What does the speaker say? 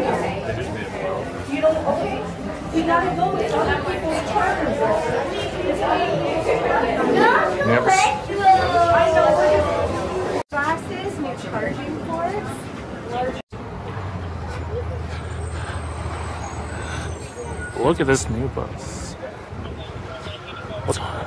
You don't, okay? We gotta go with other people's terms. Yep. I know what it classes and you're charging for it. Look at this new bus. What's going on?